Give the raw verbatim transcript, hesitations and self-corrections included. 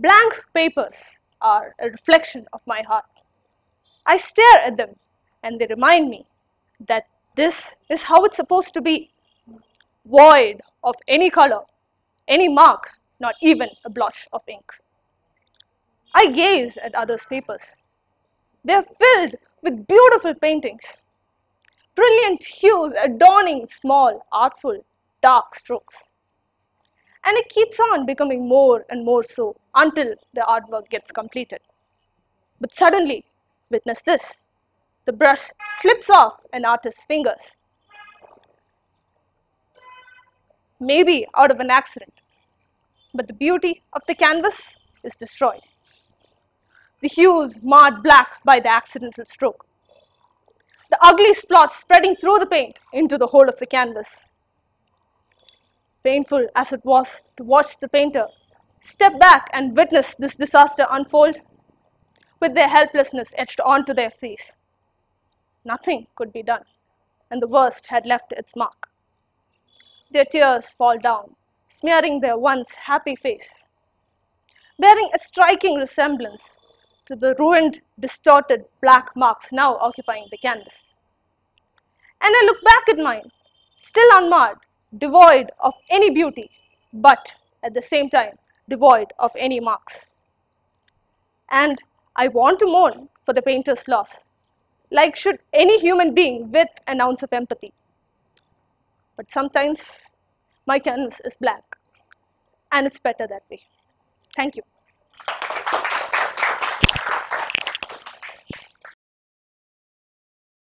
Blank papers are a reflection of my heart. I stare at them and they remind me that this is how it's supposed to be, void of any color, any mark, not even a blotch of ink. I gaze at others' papers. They are filled with beautiful paintings, brilliant hues adorning small, artful, dark strokes. And it keeps on becoming more and more so until the artwork gets completed. But suddenly, witness this, the brush slips off an artist's fingers, maybe out of an accident, but the beauty of the canvas is destroyed. The hues marred black by the accidental stroke. The ugly spots spreading through the paint into the whole of the canvas. Painful as it was to watch the painter step back and witness this disaster unfold, with their helplessness etched onto their face. Nothing could be done, and the worst had left its mark. Their tears fall down, smearing their once happy face, bearing a striking resemblance to the ruined, distorted black marks now occupying the canvas. And I look back at mine, still unmarred, devoid of any beauty, but at the same time devoid of any marks. And I want to mourn for the painter's loss, like should any human being with an ounce of empathy. But sometimes my canvas is black, and it's better that way. Thank you.